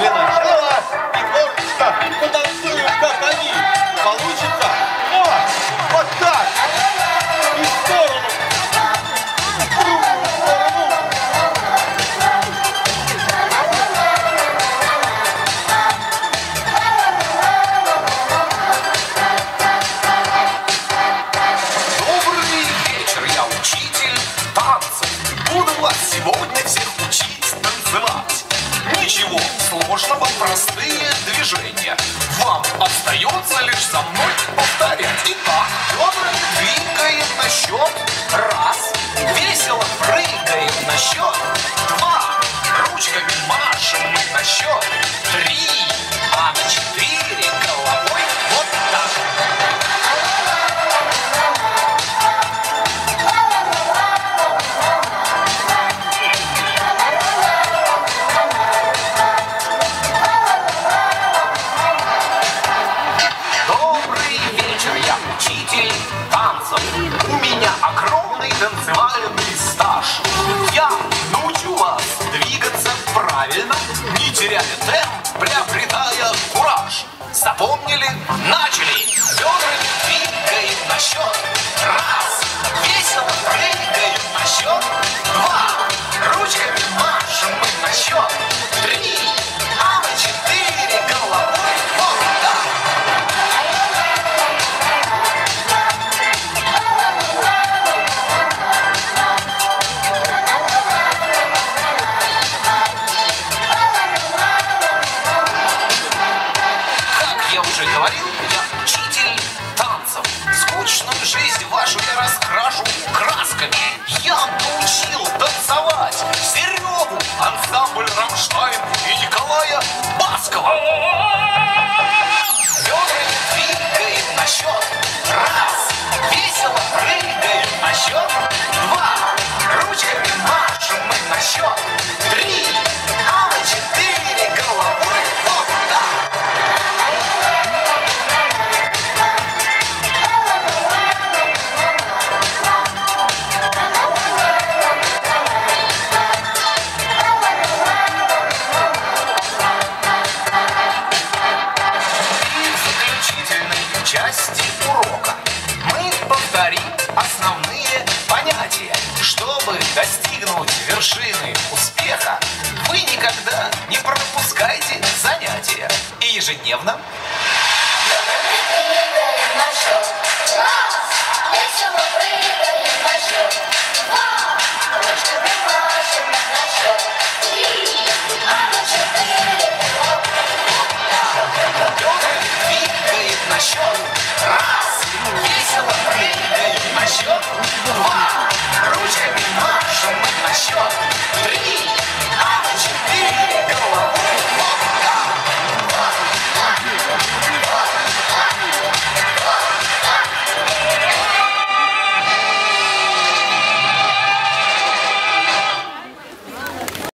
Ты начала, и творчество потанцуем, как они. Получится, но вот так. И в сторону. В другую сторону. Добрый вечер, я учитель танцев. Буду вас сегодня всех учить танцевать. Ничего сложного, простые движения. Вам остается лишь за мной повторять. Итак, бедра двигаем на счет. Раз. Весело прыгаем на счет. Два. Ручками машем мы на счет. Три. А на четыре головой вот так. Танцевальный стаж. Я научу вас двигаться правильно, не теряя темп, приобретая кураж. Запомнили? Начали! Бедрами двигаем на счет. Раз. Весело прыгаем на счет. Два. Ручками машем мы на счет. Три. А на четыре головой. Я научил танцевать Серегу, ансамбль «Рамштайн» и Николая Баскова. Бедрами двигаем на счет. Раз. Весело прыгаем на счет. Два. Ручками машем мы на счет. Три. А на четыре головой вот так. Основные понятия. Чтобы достигнуть вершины успеха, вы никогда не пропускайте занятия и ежедневно